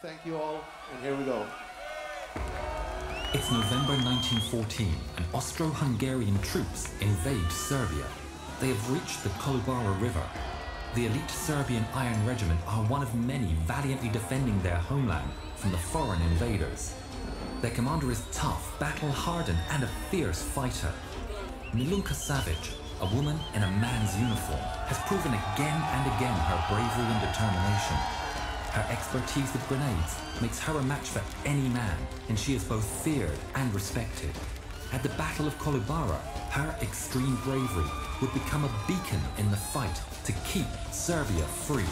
Thank you all, and here we go. It's November 1914, and Austro-Hungarian troops invade Serbia. They have reached the Kolubara River. The elite Serbian Iron Regiment are one of many valiantly defending their homeland from the foreign invaders. Their commander is tough, battle-hardened, and a fierce fighter. Milunka Savić, a woman in a man's uniform, has proven again and again her bravery and determination. Her expertise with grenades makes her a match for any man, and she is both feared and respected. At the Battle of Kolubara, her extreme bravery would become a beacon in the fight to keep Serbia free.